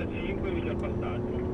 65, inizio il passaggio.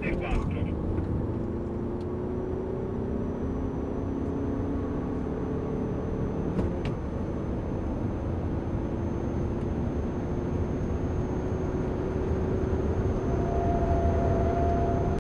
They walk.